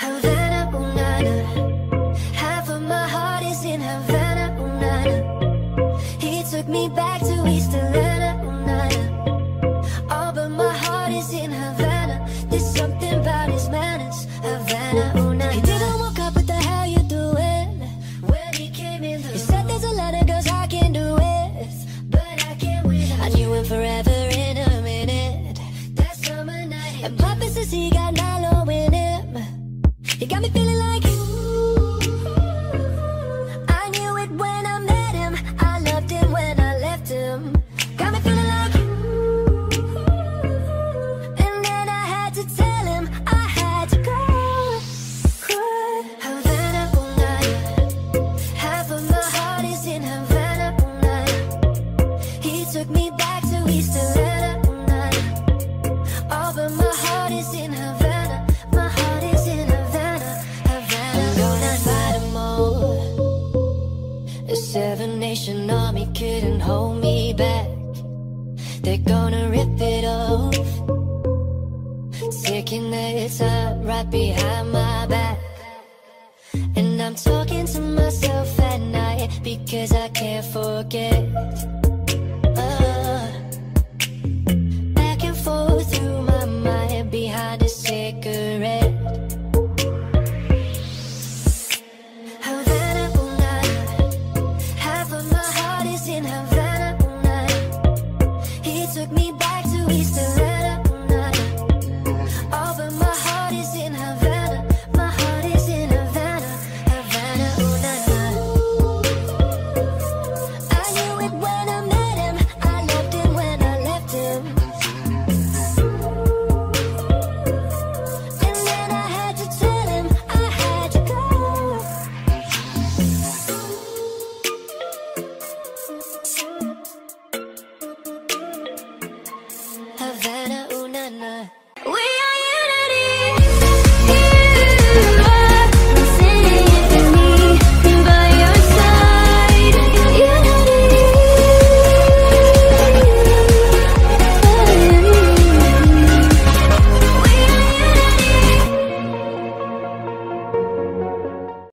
Havana, oh nana. Half of my heart is in Havana, oh nana. He took me back to East Atlanta, oh nana. All but my heart is in Havana. There's something about his manners, Havana, oh nana. He didn't walk up with the how you doing when he came in the room. He said there's a lot of girls I can do with, but I can't win. I knew him forever in a minute. That summer night, and Papa says he got Nilo in it. You got me feeling like ooh, I knew it when I met him. I loved him when I left him. Got me feeling like ooh, and then I had to tell him I had to cry, cry. Havana, oh nana. Half of my heart is in Havana, oh nana. He took me back to East Atlanta, oh nana. All but my heart is in Havana. My heart is in Havana. A 7-nation army couldn't hold me back. They're gonna rip it off, taking their time right behind my back. And I'm talking to myself at night because I can't forget. Back and forth through my mind behind a cigarette.